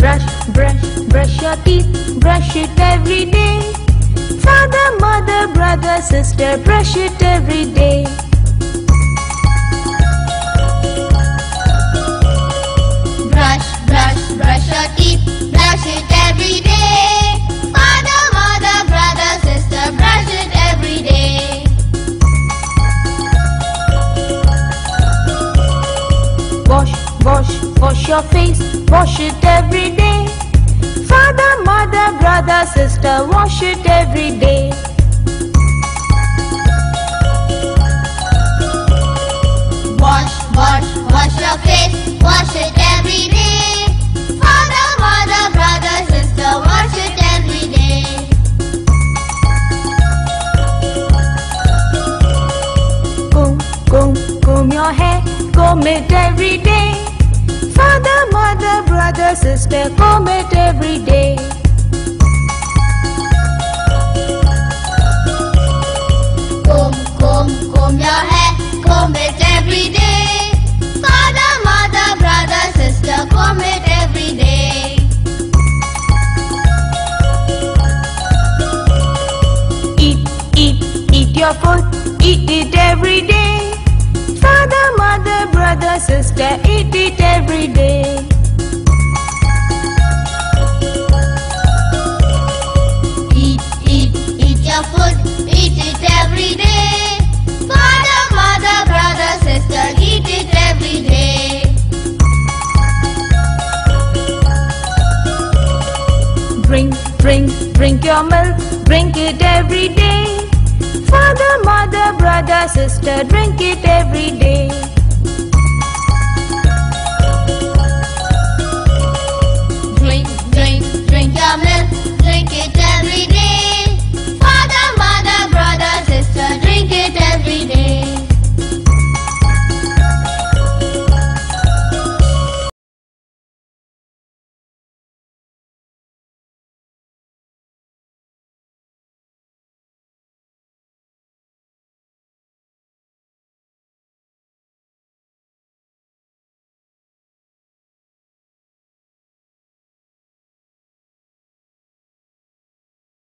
Brush, brush, brush your teeth, brush it every day. Father, mother, brother, sister, brush it every day. Brush, brush, brush your teeth, brush it every day. Father, mother, brother, sister, brush it every day. Wash, wash, wash your face, wash it every day. Father, mother, brother, sister, wash it every day. Wash, wash, wash your face, wash it every day. Father, mother, brother, sister, wash it every day. Comb, comb, comb your hair, comb it every day. Father, mother, brother, sister, comb it every day. Comb, comb, comb your hair, comb it every day. Father, mother, brother, sister, comb it every day. Eat, eat, eat your food, eat it every day. Father, mother, brother, sister, eat it every day. Eat, eat, eat your food, eat it every day. Father, mother, brother, sister, eat it every day. Drink, drink, drink your milk, drink it every day. Father, mother, brother, sister, drink it every day.